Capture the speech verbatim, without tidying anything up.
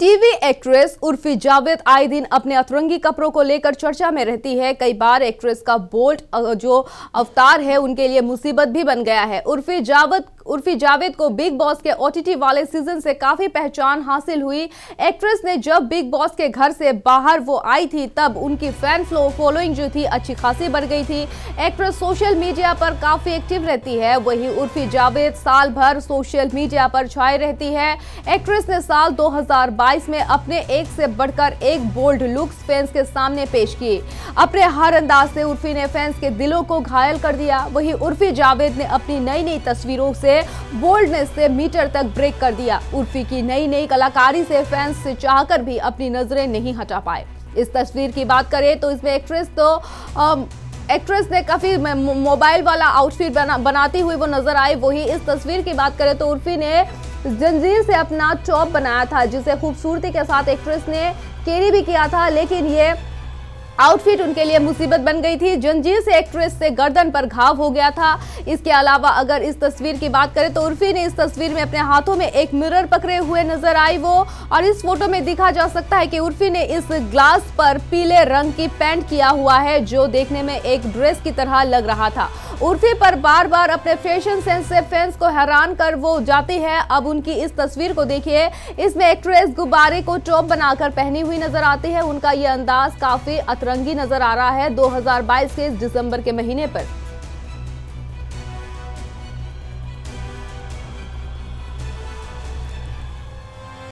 TV actress Urfi Javed आए दिन अपने अतरंगी कपड़ों को लेकर चर्चा में रहती है। कई बार एक्ट्रेस का बोल्ड जो अवतार है उनके लिए मुसीबत भी बन गया है। उर्फी जावेद उर्फी जावेद को बिग बॉस के ओटीटी वाले सीजन से काफ़ी पहचान हासिल हुई। एक्ट्रेस ने जब बिग बॉस के घर से बाहर वो आई थी तब उनकी फैन फ्लो फॉलोइंग जो थी अच्छी खासी बढ़ गई थी। एक्ट्रेस सोशल मीडिया पर काफ़ी एक्टिव रहती है। वहीं उर्फी जावेद साल भर सोशल मीडिया पर छाई रहती है। एक्ट्रेस ने साल दो हज़ार बाईस में अपने एक से बढ़कर एक बोल्ड लुक्स फैंस के सामने पेश किए। अपने हर अंदाज से उर्फी ने फैंस के दिलों को घायल कर दिया। वहीं उर्फी जावेद ने अपनी नई नई तस्वीरों से बोल्डनेस से मीटर तक ब्रेक कर दिया। उर्फी की नई नई कलाकारी से फैंस से चाहकर भी अपनी नजरें नहीं हटा पाए। इस तस्वीर की बात करें तो इसमें एक्ट्रेस तो आम, एक्ट्रेस ने काफ़ी मोबाइल वाला आउटफिट बना बनाती हुई वो नजर आई। वहीं इस तस्वीर की बात करें तो उर्फी ने जंजीर से अपना टॉप बनाया था, जिसे खूबसूरती के साथ एक्ट्रेस ने कैरी भी किया था, लेकिन ये आउटफिट उनके लिए मुसीबत बन गई थी। जंजीर से एक्ट्रेस से गर्दन पर घाव हो गया था। इसके अलावा अगर इस तस्वीर की बात करें तो उर्फी ने इस तस्वीर में अपने हाथों में एक मिरर पकड़े हुए नजर आई वो, और इस फोटो में देखा जा सकता है कि उर्फी ने इस ग्लास पर पीले रंग की पेंट किया हुआ है, जो देखने में एक ड्रेस की तरह लग रहा था। उर्फी पर बार बार अपने फैशन सेंस से फैंस को हैरान कर वो जाती है। अब उनकी इस तस्वीर को देखिए, इसमें एक्ट्रेस गुब्बारे को टॉप बनाकर पहनी हुई नजर आती है। उनका ये अंदाज काफ़ी अतरंगी नजर आ रहा है दो हज़ार बाईस के दिसंबर के महीने पर।